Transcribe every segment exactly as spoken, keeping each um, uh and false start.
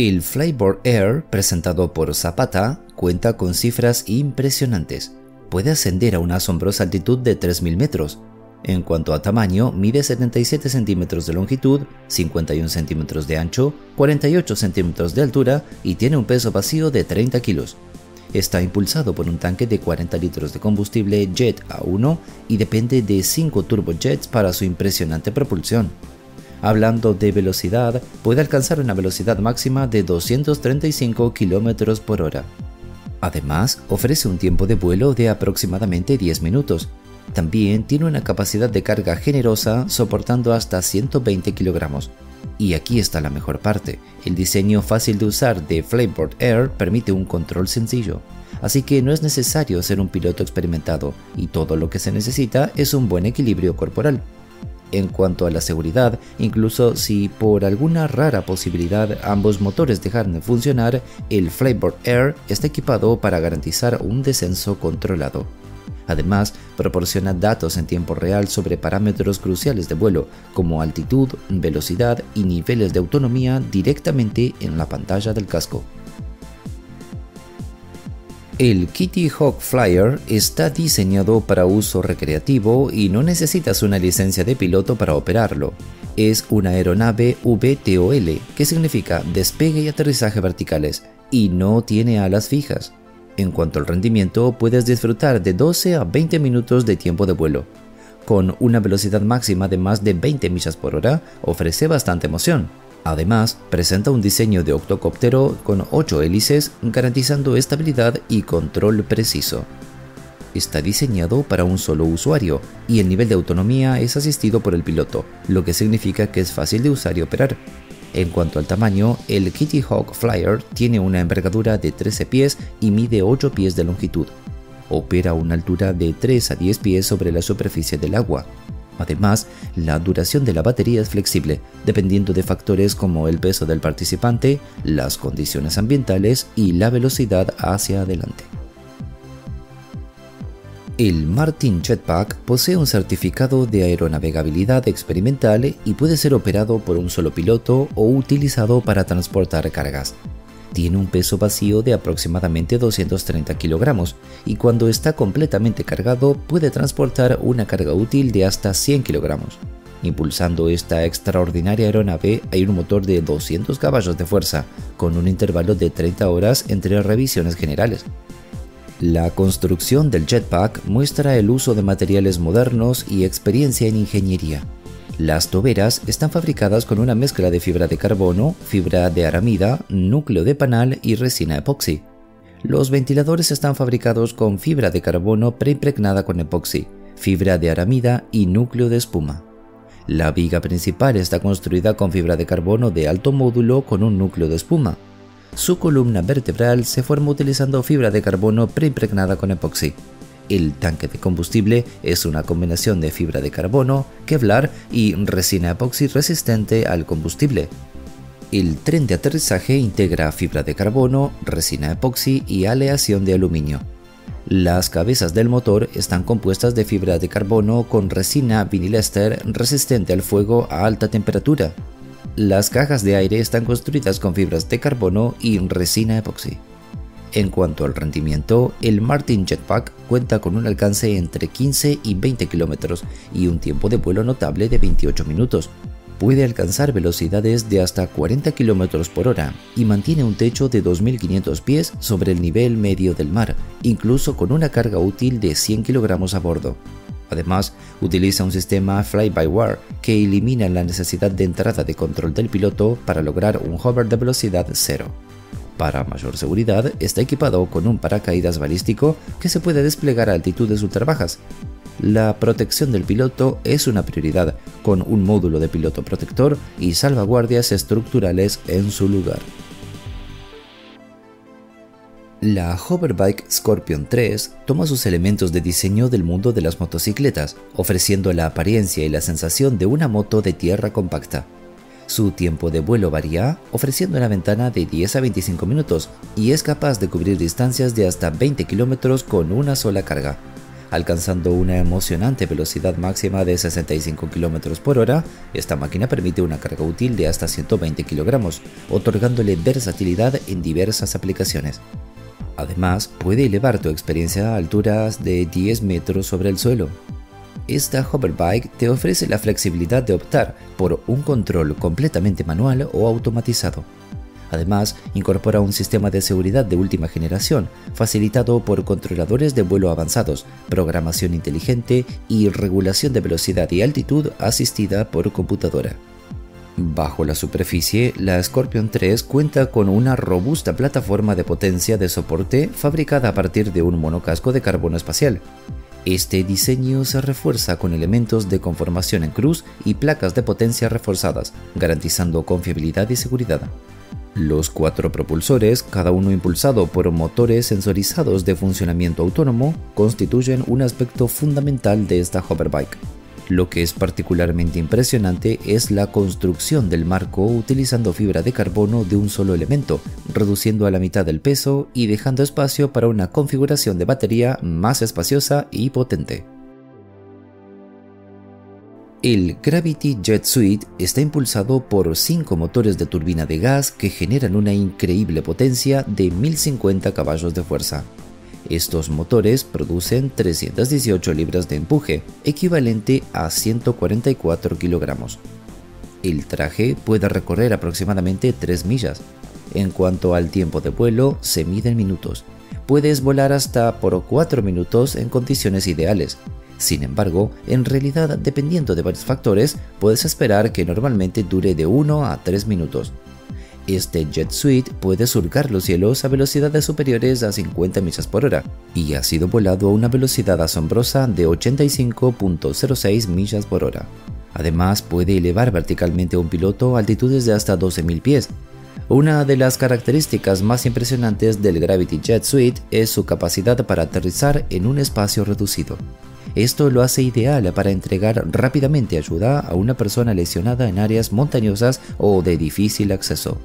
El Flyboard Air, presentado por Zapata, cuenta con cifras impresionantes. Puede ascender a una asombrosa altitud de tres mil metros. En cuanto a tamaño, mide setenta y siete centímetros de longitud, cincuenta y un centímetros de ancho, cuarenta y ocho centímetros de altura y tiene un peso vacío de treinta kilos. Está impulsado por un tanque de cuarenta litros de combustible Jet A uno y depende de cinco turbojets para su impresionante propulsión. Hablando de velocidad, puede alcanzar una velocidad máxima de doscientos treinta y cinco kilómetros por hora. Además, ofrece un tiempo de vuelo de aproximadamente diez minutos. También tiene una capacidad de carga generosa, soportando hasta ciento veinte kilogramos. Y aquí está la mejor parte, el diseño fácil de usar de Flyboard Air permite un control sencillo, así que no es necesario ser un piloto experimentado y todo lo que se necesita es un buen equilibrio corporal. En cuanto a la seguridad, incluso si por alguna rara posibilidad ambos motores dejaran de funcionar, el Flyboard Air está equipado para garantizar un descenso controlado. Además, proporciona datos en tiempo real sobre parámetros cruciales de vuelo, como altitud, velocidad y niveles de autonomía directamente en la pantalla del casco. El Kitty Hawk Flyer está diseñado para uso recreativo y no necesitas una licencia de piloto para operarlo. Es una aeronave V T O L, que significa despegue y aterrizaje verticales, y no tiene alas fijas. En cuanto al rendimiento, puedes disfrutar de doce a veinte minutos de tiempo de vuelo. Con una velocidad máxima de más de veinte millas por hora, ofrece bastante emoción. Además, presenta un diseño de octocóptero con ocho hélices, garantizando estabilidad y control preciso. Está diseñado para un solo usuario y el nivel de autonomía es asistido por el piloto, lo que significa que es fácil de usar y operar. En cuanto al tamaño, el Kitty Hawk Flyer tiene una envergadura de trece pies y mide ocho pies de longitud. Opera a una altura de tres a diez pies sobre la superficie del agua. Además, la duración de la batería es flexible, dependiendo de factores como el peso del participante, las condiciones ambientales y la velocidad hacia adelante. El Martin Jetpack posee un certificado de aeronavegabilidad experimental y puede ser operado por un solo piloto o utilizado para transportar cargas. Tiene un peso vacío de aproximadamente doscientos treinta kilogramos y cuando está completamente cargado puede transportar una carga útil de hasta cien kilogramos. Impulsando esta extraordinaria aeronave hay un motor de doscientos caballos de fuerza con un intervalo de treinta horas entre revisiones generales. La construcción del jetpack muestra el uso de materiales modernos y experiencia en ingeniería. Las toberas están fabricadas con una mezcla de fibra de carbono, fibra de aramida, núcleo de panal y resina epoxi. Los ventiladores están fabricados con fibra de carbono preimpregnada con epoxi, fibra de aramida y núcleo de espuma. La viga principal está construida con fibra de carbono de alto módulo con un núcleo de espuma. Su columna vertebral se forma utilizando fibra de carbono preimpregnada con epoxi. El tanque de combustible es una combinación de fibra de carbono, kevlar y resina epoxi resistente al combustible. El tren de aterrizaje integra fibra de carbono, resina epoxi y aleación de aluminio. Las cabezas del motor están compuestas de fibra de carbono con resina vinilester resistente al fuego a alta temperatura. Las cajas de aire están construidas con fibras de carbono y resina epoxi. En cuanto al rendimiento, el Martin Jetpack cuenta con un alcance entre quince y veinte kilómetros y un tiempo de vuelo notable de veintiocho minutos. Puede alcanzar velocidades de hasta cuarenta kilómetros por hora y mantiene un techo de dos mil quinientos pies sobre el nivel medio del mar, incluso con una carga útil de cien kilogramos a bordo. Además, utiliza un sistema fly-by-wire que elimina la necesidad de entrada de control del piloto para lograr un hover de velocidad cero. Para mayor seguridad, está equipado con un paracaídas balístico que se puede desplegar a altitudes ultrabajas. La protección del piloto es una prioridad, con un módulo de piloto protector y salvaguardias estructurales en su lugar. La Hoverbike Scorpion tres toma sus elementos de diseño del mundo de las motocicletas, ofreciendo la apariencia y la sensación de una moto de tierra compacta. Su tiempo de vuelo varía, ofreciendo una ventana de diez a veinticinco minutos y es capaz de cubrir distancias de hasta veinte kilómetros con una sola carga. alcanzando una emocionante velocidad máxima de sesenta y cinco kilómetros por hora, esta máquina permite una carga útil de hasta ciento veinte kilogramos, otorgándole versatilidad en diversas aplicaciones. Además, puede elevar tu experiencia a alturas de diez metros sobre el suelo. Esta Hoverbike te ofrece la flexibilidad de optar por un control completamente manual o automatizado. Además, incorpora un sistema de seguridad de última generación, facilitado por controladores de vuelo avanzados, programación inteligente y regulación de velocidad y altitud asistida por computadora. Bajo la superficie, la Scorpion tres cuenta con una robusta plataforma de potencia de soporte fabricada a partir de un monocasco de carbono espacial. Este diseño se refuerza con elementos de conformación en cruz y placas de potencia reforzadas, garantizando confiabilidad y seguridad. Los cuatro propulsores, cada uno impulsado por motores sensorizados de funcionamiento autónomo, constituyen un aspecto fundamental de esta hoverbike. Lo que es particularmente impresionante es la construcción del marco utilizando fibra de carbono de un solo elemento, reduciendo a la mitad el peso y dejando espacio para una configuración de batería más espaciosa y potente. El Gravity Jet Suit está impulsado por cinco motores de turbina de gas que generan una increíble potencia de mil cincuenta caballos de fuerza. Estos motores producen trescientas dieciocho libras de empuje, equivalente a ciento cuarenta y cuatro kilogramos. El traje puede recorrer aproximadamente tres millas. En cuanto al tiempo de vuelo, se mide en minutos. Puedes volar hasta por cuatro minutos en condiciones ideales. Sin embargo, en realidad, dependiendo de varios factores, puedes esperar que normalmente dure de uno a tres minutos. Este Jet Suit puede surcar los cielos a velocidades superiores a cincuenta millas por hora y ha sido volado a una velocidad asombrosa de ochenta y cinco punto cero seis millas por hora. Además, puede elevar verticalmente a un piloto a altitudes de hasta doce mil pies. Una de las características más impresionantes del Gravity Jet Suit es su capacidad para aterrizar en un espacio reducido. Esto lo hace ideal para entregar rápidamente ayuda a una persona lesionada en áreas montañosas o de difícil acceso.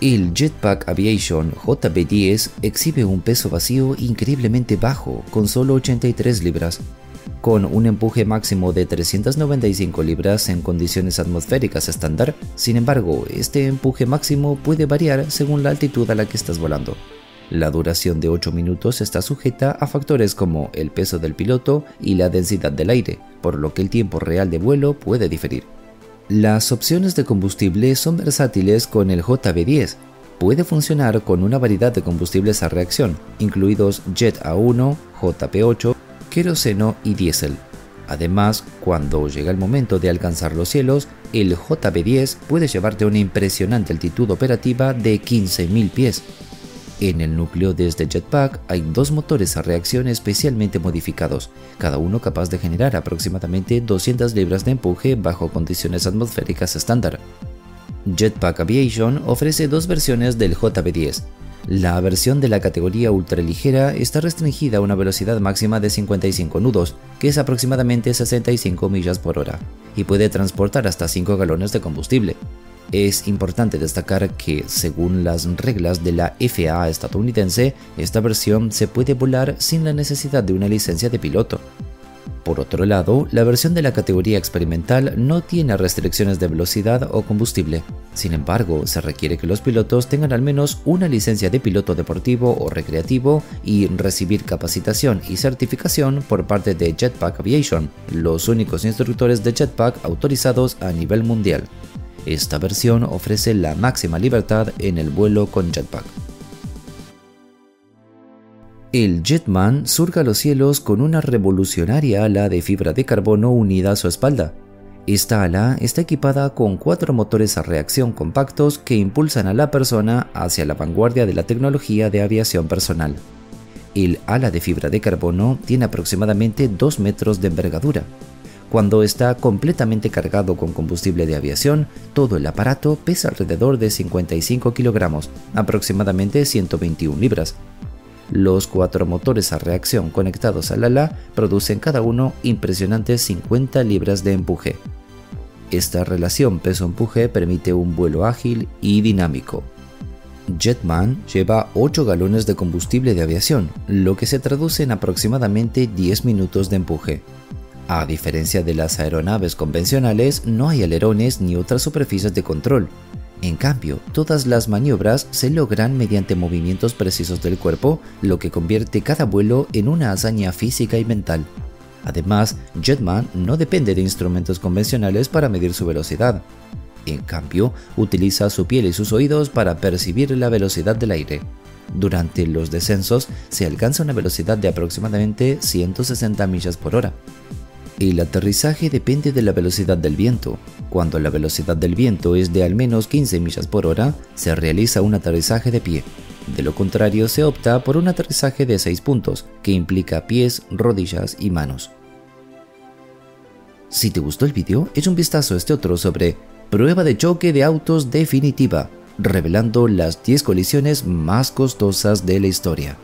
El Jetpack Aviation J B diez exhibe un peso vacío increíblemente bajo, con solo ochenta y tres libras. Con un empuje máximo de trescientas noventa y cinco libras en condiciones atmosféricas estándar, sin embargo, este empuje máximo puede variar según la altitud a la que estás volando. La duración de ocho minutos está sujeta a factores como el peso del piloto y la densidad del aire, por lo que el tiempo real de vuelo puede diferir. Las opciones de combustible son versátiles con el J B diez. Puede funcionar con una variedad de combustibles a reacción, incluidos Jet A uno, J P ocho, queroseno y diésel. Además, cuando llega el momento de alcanzar los cielos, el J B diez puede llevarte a una impresionante altitud operativa de quince mil pies. En el núcleo de este jetpack hay dos motores a reacción especialmente modificados, cada uno capaz de generar aproximadamente doscientas libras de empuje bajo condiciones atmosféricas estándar. Jetpack Aviation ofrece dos versiones del J B diez. La versión de la categoría ultraligera está restringida a una velocidad máxima de cincuenta y cinco nudos, que es aproximadamente sesenta y cinco millas por hora, y puede transportar hasta cinco galones de combustible. Es importante destacar que, según las reglas de la F A A estadounidense, esta versión se puede volar sin la necesidad de una licencia de piloto. Por otro lado, la versión de la categoría experimental no tiene restricciones de velocidad o combustible. Sin embargo, se requiere que los pilotos tengan al menos una licencia de piloto deportivo o recreativo y recibir capacitación y certificación por parte de Jetpack Aviation, los únicos instructores de jetpack autorizados a nivel mundial. Esta versión ofrece la máxima libertad en el vuelo con jetpack. El Jetman surca los cielos con una revolucionaria ala de fibra de carbono unida a su espalda. Esta ala está equipada con cuatro motores a reacción compactos que impulsan a la persona hacia la vanguardia de la tecnología de aviación personal. El ala de fibra de carbono tiene aproximadamente dos metros de envergadura. Cuando está completamente cargado con combustible de aviación, todo el aparato pesa alrededor de cincuenta y cinco kilogramos, aproximadamente ciento veintiún libras. Los cuatro motores a reacción conectados al ala producen cada uno impresionantes cincuenta libras de empuje. Esta relación peso-empuje permite un vuelo ágil y dinámico. Jetman lleva ocho galones de combustible de aviación, lo que se traduce en aproximadamente diez minutos de empuje. A diferencia de las aeronaves convencionales, no hay alerones ni otras superficies de control. En cambio, todas las maniobras se logran mediante movimientos precisos del cuerpo, lo que convierte cada vuelo en una hazaña física y mental. Además, Jetman no depende de instrumentos convencionales para medir su velocidad. En cambio, utiliza su piel y sus oídos para percibir la velocidad del aire. Durante los descensos se alcanza una velocidad de aproximadamente ciento sesenta millas por hora. El aterrizaje depende de la velocidad del viento. Cuando la velocidad del viento es de al menos quince millas por hora, se realiza un aterrizaje de pie. De lo contrario, se opta por un aterrizaje de seis puntos, que implica pies, rodillas y manos. Si te gustó el vídeo, echa un vistazo a este otro sobre prueba de choque de autos definitiva, revelando las diez colisiones más costosas de la historia.